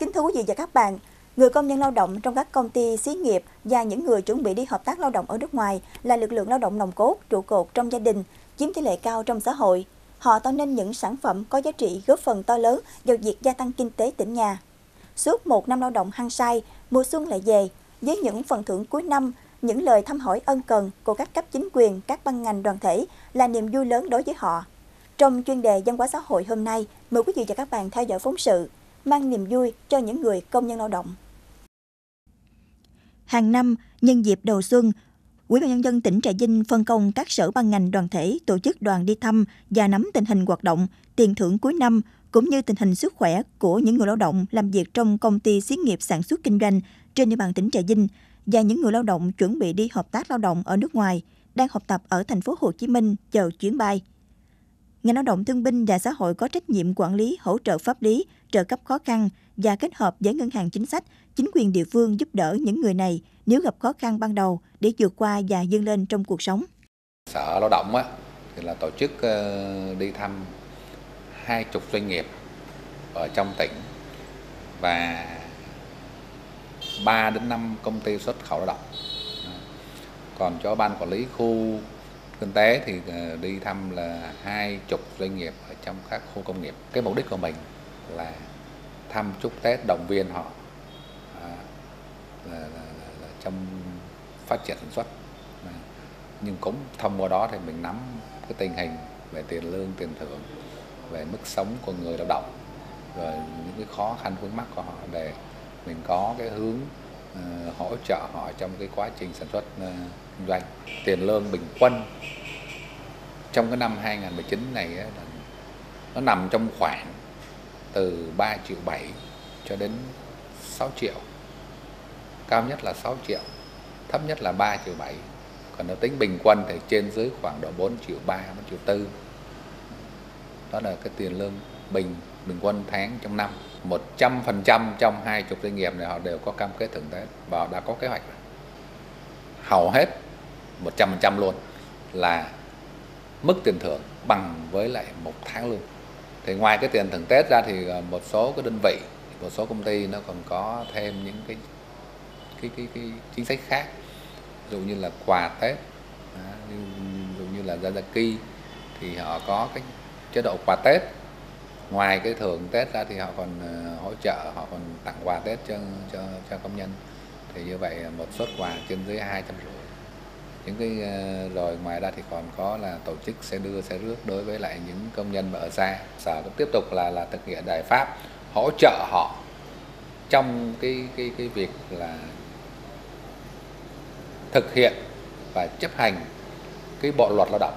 Kính thưa quý vị và các bạn, người công nhân lao động trong các công ty, xí nghiệp và những người chuẩn bị đi hợp tác lao động ở nước ngoài là lực lượng lao động nòng cốt, trụ cột trong gia đình, chiếm tỷ lệ cao trong xã hội. Họ tạo nên những sản phẩm có giá trị góp phần to lớn vào việc gia tăng kinh tế tỉnh nhà. Suốt một năm lao động hăng say, mùa xuân lại về, với những phần thưởng cuối năm, những lời thăm hỏi ân cần của các cấp chính quyền, các ban ngành đoàn thể là niềm vui lớn đối với họ. Trong chuyên đề văn hóa xã hội hôm nay, mời quý vị và các bạn theo dõi phóng sự mang niềm vui cho những người công nhân lao động. Hàng năm, nhân dịp đầu xuân, Ủy ban nhân dân tỉnh Trà Vinh phân công các sở ban ngành đoàn thể tổ chức đoàn đi thăm và nắm tình hình hoạt động, tiền thưởng cuối năm cũng như tình hình sức khỏe của những người lao động làm việc trong công ty, xí nghiệp sản xuất kinh doanh trên địa bàn tỉnh Trà Vinh và những người lao động chuẩn bị đi hợp tác lao động ở nước ngoài, đang học tập ở thành phố Hồ Chí Minh chờ chuyến bay. Ngành Lao động Thương binh và Xã hội có trách nhiệm quản lý, hỗ trợ pháp lý, trợ cấp khó khăn và kết hợp với ngân hàng chính sách, chính quyền địa phương giúp đỡ những người này nếu gặp khó khăn ban đầu để vượt qua và vươn lên trong cuộc sống. Sở Lao động thì là tổ chức đi thăm 20 doanh nghiệp ở trong tỉnh và 3 đến 5 công ty xuất khẩu lao động. Còn cho ban quản lý khu kinh tế thì đi thăm là 20 doanh nghiệp ở trong các khu công nghiệp. Cái mục đích của mình là thăm chúc Tết, động viên họ trong phát triển sản xuất. Nhưng cũng thông qua đó thì mình nắm cái tình hình về tiền lương, tiền thưởng, về mức sống của người lao động, rồi những cái khó khăn vướng mắc của họ để mình có cái hướng hỗ trợ họ trong cái quá trình sản xuất kinh doanh. Tiền lương bình quân trong cái năm 2019 này nó nằm trong khoảng từ 3,7 triệu cho đến 6 triệu. Cao nhất là 6 triệu, thấp nhất là 3,7 triệu. Còn nếu tính bình quân thì trên dưới khoảng độ 4,3 triệu, 4,4 triệu. Đó là cái tiền lương bình quân tháng trong năm. 100% trong 20 doanh nghiệp này họ đều có cam kết thưởng Tết và họ đã có kế hoạch. Hầu hết 100% luôn là mức tiền thưởng bằng với lại một tháng lương. Thì ngoài cái tiền thưởng Tết ra thì một số cái đơn vị, một số công ty nó còn có thêm những cái chính sách khác, ví dụ như là quà Tết, ví dụ như là Sasaki thì họ có cái chế độ quà Tết. Ngoài cái thưởng Tết ra thì họ còn hỗ trợ, họ còn tặng quà Tết cho công nhân. Thì như vậy một suất quà trên dưới 250. Những cái rồi ngoài ra thì còn có là tổ chức xe đưa xe rước đối với lại những công nhân mà ở xa. Sở cũng tiếp tục là thực hiện giải pháp hỗ trợ họ trong cái việc là thực hiện và chấp hành cái bộ luật lao động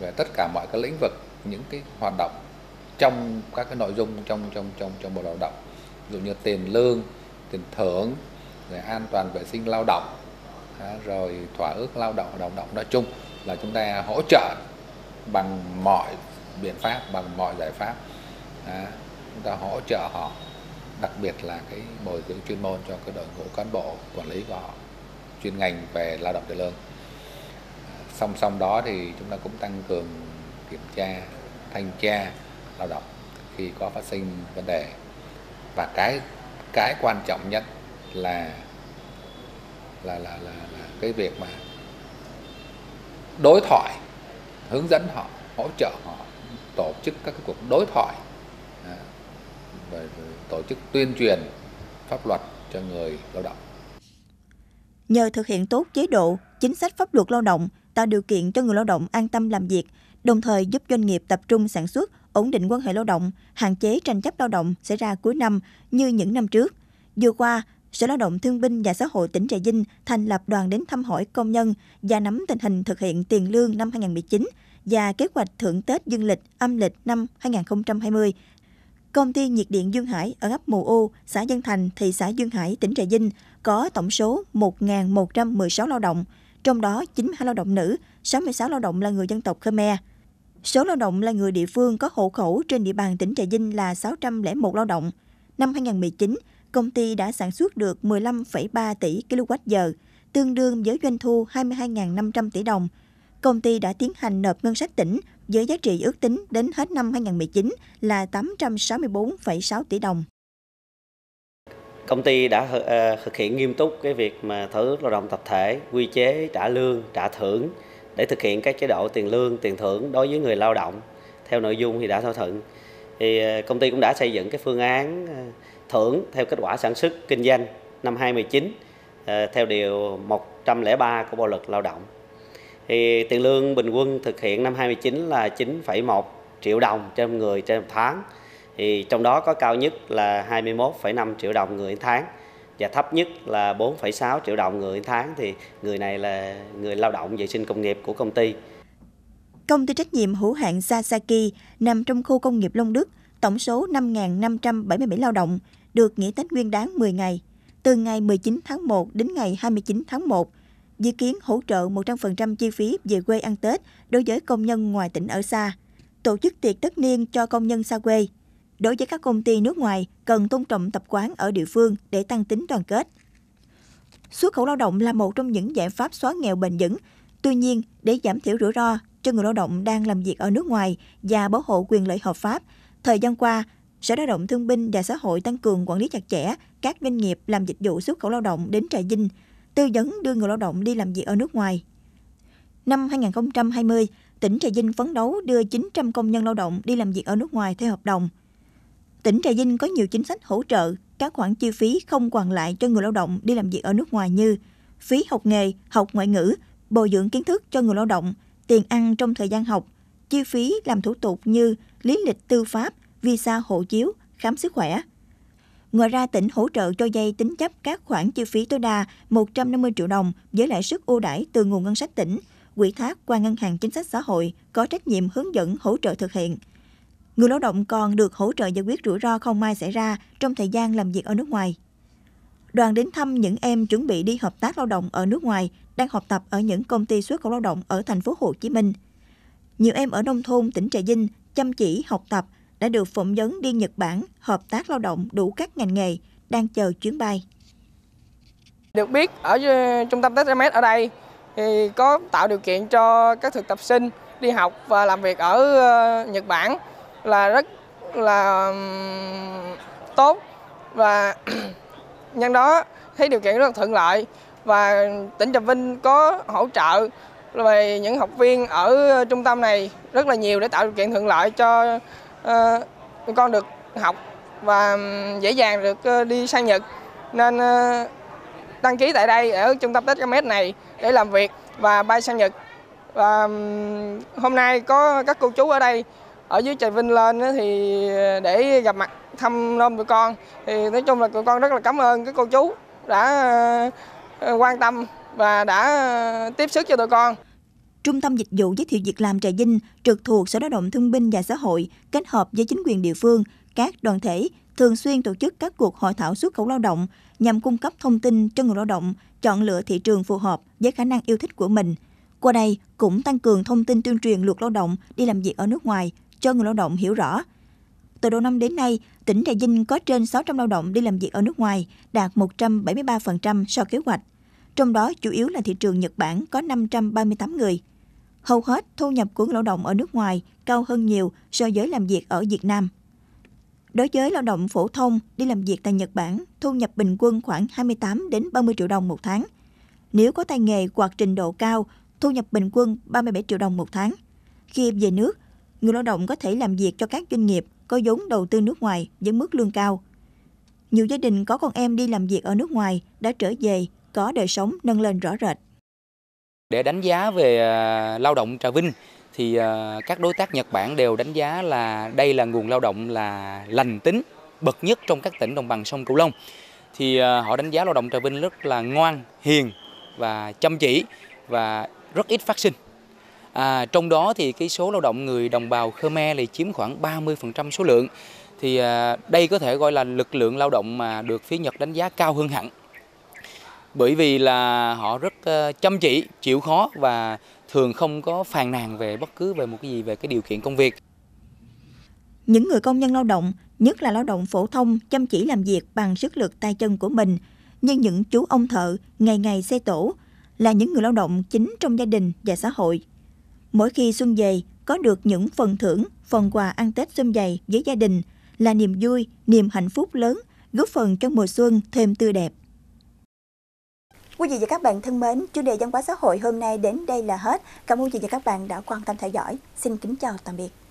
về tất cả mọi cái lĩnh vực, những cái hoạt động trong các cái nội dung trong bộ lao động, ví dụ như tiền lương, tiền thưởng, rồi an toàn vệ sinh lao động, rồi thỏa ước lao động, hợp đồng, nói chung là chúng ta hỗ trợ bằng mọi biện pháp, bằng mọi giải pháp, chúng ta hỗ trợ họ, đặc biệt là cái bồi dưỡng chuyên môn cho cái đội ngũ cán bộ quản lý của họ chuyên ngành về lao động tiền lương. Song song đó thì chúng ta cũng tăng cường kiểm tra, thanh tra lao động khi có phát sinh vấn đề. Và cái quan trọng nhất là cái việc mà đối thoại, hướng dẫn họ, hỗ trợ họ, tổ chức các cái cuộc đối thoại, tổ chức tuyên truyền pháp luật cho người lao động. Nhờ thực hiện tốt chế độ, chính sách pháp luật lao động, tạo điều kiện cho người lao động an tâm làm việc, đồng thời giúp doanh nghiệp tập trung sản xuất, ổn định quan hệ lao động, hạn chế tranh chấp lao động xảy ra cuối năm như những năm trước. Vừa qua, Sở Lao động Thương binh và Xã hội tỉnh Trà Vinh thành lập đoàn đến thăm hỏi công nhân và nắm tình hình thực hiện tiền lương năm 2019 và kế hoạch thưởng Tết dương lịch âm lịch năm 2020. Công ty nhiệt điện Dương Hải ở ấp Mù U, xã Dân Thành, thị xã Dương Hải, tỉnh Trà Vinh có tổng số 1.116 lao động, trong đó 92 lao động nữ, 66 lao động là người dân tộc Khmer. Số lao động là người địa phương có hộ khẩu trên địa bàn tỉnh Trà Vinh là 601 lao động. Năm 2019, công ty đã sản xuất được 15,3 tỷ kWh, tương đương với doanh thu 22.500 tỷ đồng. Công ty đã tiến hành nộp ngân sách tỉnh với giá trị ước tính đến hết năm 2019 là 864,6 tỷ đồng. Công ty đã thực hiện nghiêm túc cái việc mà thỏa ước lao động tập thể, quy chế trả lương, trả thưởng để thực hiện các chế độ tiền lương, tiền thưởng đối với người lao động theo nội dung thì đã thỏa thuận. Thì công ty cũng đã xây dựng cái phương án thưởng theo kết quả sản xuất kinh doanh năm 2019 theo điều 103 của Bộ luật Lao động. Thì tiền lương bình quân thực hiện năm 2019 là 9,1 triệu đồng trên người trên một tháng. Thì trong đó có cao nhất là 21,5 triệu đồng người tháng và thấp nhất là 4,6 triệu đồng người tháng, thì người này là người lao động vệ sinh công nghiệp của công ty. Công ty trách nhiệm hữu hạn Sasaki nằm trong khu công nghiệp Long Đức, tổng số 5.577 lao động, được nghỉ Tết Nguyên đán 10 ngày, từ ngày 19 tháng 1 đến ngày 29 tháng 1, dự kiến hỗ trợ 100% chi phí về quê ăn Tết đối với công nhân ngoài tỉnh ở xa, tổ chức tiệc tất niên cho công nhân xa quê. Đối với các công ty nước ngoài, cần tôn trọng tập quán ở địa phương để tăng tính đoàn kết. Xuất khẩu lao động là một trong những giải pháp xóa nghèo bền vững. Tuy nhiên, để giảm thiểu rủi ro cho người lao động đang làm việc ở nước ngoài và bảo hộ quyền lợi hợp pháp, thời gian qua, Sở Lao động Thương binh và Xã hội tăng cường quản lý chặt chẽ các doanh nghiệp làm dịch vụ xuất khẩu lao động đến Trà Vinh, tư vấn đưa người lao động đi làm việc ở nước ngoài. Năm 2020, tỉnh Trà Vinh phấn đấu đưa 900 công nhân lao động đi làm việc ở nước ngoài theo hợp đồng. Tỉnh Trà Vinh có nhiều chính sách hỗ trợ các khoản chi phí không hoàn lại cho người lao động đi làm việc ở nước ngoài như phí học nghề, học ngoại ngữ, bồi dưỡng kiến thức cho người lao động, tiền ăn trong thời gian học, chi phí làm thủ tục như lý lịch tư pháp, visa hộ chiếu, khám sức khỏe. Ngoài ra, tỉnh hỗ trợ cho vay tín chấp các khoản chi phí tối đa 150 triệu đồng với lãi suất ưu đãi từ nguồn ngân sách tỉnh, ủy thác qua Ngân hàng Chính sách Xã hội có trách nhiệm hướng dẫn hỗ trợ thực hiện. Người lao động còn được hỗ trợ giải quyết rủi ro không may xảy ra trong thời gian làm việc ở nước ngoài. Đoàn đến thăm những em chuẩn bị đi hợp tác lao động ở nước ngoài đang học tập ở những công ty xuất khẩu lao động ở thành phố Hồ Chí Minh. Nhiều em ở nông thôn tỉnh Trà Vinh chăm chỉ học tập đã được phỏng vấn đi Nhật Bản hợp tác lao động đủ các ngành nghề, đang chờ chuyến bay. Được biết ở trung tâm TMS ở đây thì có tạo điều kiện cho các thực tập sinh đi học và làm việc ở Nhật Bản là rất là tốt, và nhân đó thấy điều kiện rất là thuận lợi, và tỉnh Trà Vinh có hỗ trợ về những học viên ở trung tâm này rất là nhiều để tạo điều kiện thuận lợi cho con được học và dễ dàng được đi sang Nhật, nên đăng ký tại đây ở trung tâm TechCamet này để làm việc và bay sang Nhật. Và hôm nay có các cô chú ở đây ở dưới Trà Vinh lên thì để gặp mặt thăm nom tụi con, thì nói chung là tụi con rất là cảm ơn các cô chú đã quan tâm và đã tiếp sức cho tụi con. Trung tâm Dịch vụ Giới thiệu Việc làm Trà Vinh trực thuộc Sở Lao động Thương binh và Xã hội kết hợp với chính quyền địa phương, các đoàn thể thường xuyên tổ chức các cuộc hội thảo xuất khẩu lao động nhằm cung cấp thông tin cho người lao động chọn lựa thị trường phù hợp với khả năng yêu thích của mình. Qua đây cũng tăng cường thông tin tuyên truyền luật lao động đi làm việc ở nước ngoài cho người lao động hiểu rõ. Từ đầu năm đến nay, tỉnh Trà Vinh có trên 600 lao động đi làm việc ở nước ngoài, đạt 173% so kế hoạch. Trong đó chủ yếu là thị trường Nhật Bản có 538 người. Hầu hết thu nhập của người lao động ở nước ngoài cao hơn nhiều so với làm việc ở Việt Nam. Đối với lao động phổ thông đi làm việc tại Nhật Bản, thu nhập bình quân khoảng 28 đến 30 triệu đồng một tháng. Nếu có tay nghề hoặc trình độ cao, thu nhập bình quân 37 triệu đồng một tháng. Khi về nước, người lao động có thể làm việc cho các doanh nghiệp có vốn đầu tư nước ngoài với mức lương cao. Nhiều gia đình có con em đi làm việc ở nước ngoài đã trở về có đời sống nâng lên rõ rệt. Để đánh giá về lao động Trà Vinh thì các đối tác Nhật Bản đều đánh giá là đây là nguồn lao động là lành tính, bậc nhất trong các tỉnh đồng bằng sông Cửu Long. Thì họ đánh giá lao động Trà Vinh rất là ngoan, hiền và chăm chỉ và rất ít phát sinh. Trong đó thì cái số lao động người đồng bào Khmer này chiếm khoảng 30% số lượng. Thì đây có thể gọi là lực lượng lao động mà được phía Nhật đánh giá cao hơn hẳn. Bởi vì là họ rất chăm chỉ, chịu khó và thường không có phàn nàn về bất cứ về một cái gì về cái điều kiện công việc. Những người công nhân lao động, nhất là lao động phổ thông, chăm chỉ làm việc bằng sức lực tay chân của mình, nhưng những chú ông thợ ngày ngày xây tổ là những người lao động chính trong gia đình và xã hội. Mỗi khi xuân về, có được những phần thưởng, phần quà ăn Tết sum vầy với gia đình là niềm vui, niềm hạnh phúc lớn, góp phần cho mùa xuân thêm tươi đẹp. Quý vị và các bạn thân mến, chủ đề văn hóa xã hội hôm nay đến đây là hết. Cảm ơn quý vị và các bạn đã quan tâm theo dõi. Xin kính chào tạm biệt.